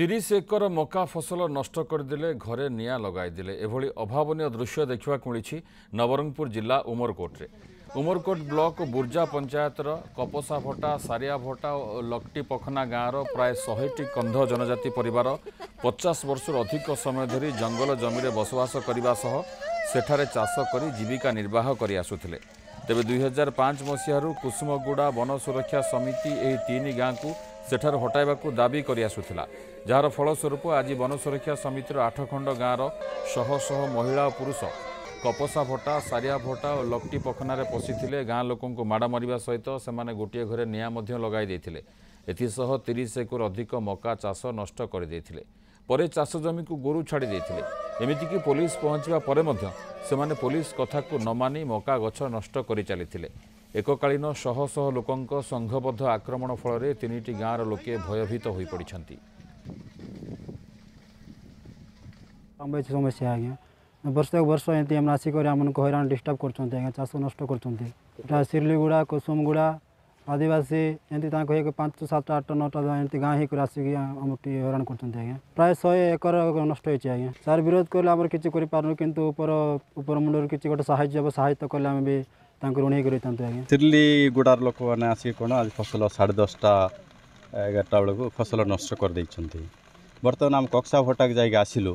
30 एकर मका फसल नष्ट करदे घरे निया लगाईदे एभली अभावनीय दृश्य देखा मिली नवरंगपुर जिला उमरकोट उमरकोट ब्लॉक बुर्जा पंचायत कपसा भटा सारिया भटा और लकटी पखना गाँव प्राय 100टी कंध जनजाति परिवार 50 वर्ष अधिक समय धरी जंगल जमी में बसवास करने सेठारे चाष कर जीविका निर्वाह कर आसुले तेज 2005 मसीह कुसुमगुड़ा वन सुरक्षा समिति यह 3 गाँव को सेठार हटाइबाकू दाबी कर आसुथिला जार फलस्वरूप आज वन सुरक्षा समितिर 8 खंड गाँवर शह शह महिला और पुरुष कपसा भटा सारिया भटा और लकटी पखनारे पशिथिले गाँ लोकंकु माड़ मारिबा सहित सेमाने गोटे घरे नियां मध्य लगाई दैथिले एथिसह 30 एकर अधिक मका चाष नष्ट कर दैथिले परे चाष जमी को गोरु छाड़ी दैथिले एमिति कि पुलिस पहुंचवा परे मध्य सेमाने पुलिस कथा को न मानि मका गछ नष्ट करि चलिथिले एककालीन शह शह लोकंक संघबद्ध आक्रमण फल 3टी गाँवर लोके भयभीत हो पड़ती समस्या आज वर्षक वर्ष एमती आसिक हईराण डिस्टर्ब कर चाष नष्ट कर सिरलीगुड़ा कुसुमगुड़ा आदिवासी एमती 5, 7, 8, 9 एमती गाँ ही आसिक आमको हईराण कर प्राय 100 एकर नष्ट होती है सार विरोध कले आम किसी पार्न कि ऊपर मुंडर किसी गोटे सहायता कले आम भी सिरलीगुड़ार लोक मैंने आसिक कौन आज फसल 10:30, 11टा बेलू फसल नष्ट कर देइछन्थि। बर्तमान आम कक्षा भटाक जाए आसिलु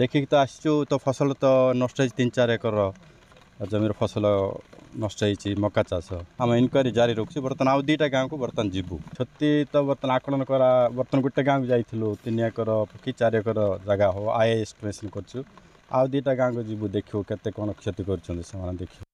देखिक तो आसचु तो फसल तो नष्ट 3-4 एकर जमीर फसल नष्ट मका चाष आम इनक्वारी जारी रखु बर्तमान आउ 2टा गाँव को बर्तमान जीवु क्षति तो बर्तमान आकलन करा बर्तमान गोटे गाँव को जाइलु 3 एकर कि 4 एकर जगह हो आए एस्टिमेसन करछु आउ 2टा गाँव को जीवु देखु केते कोन क्षति करछन से माने देखु।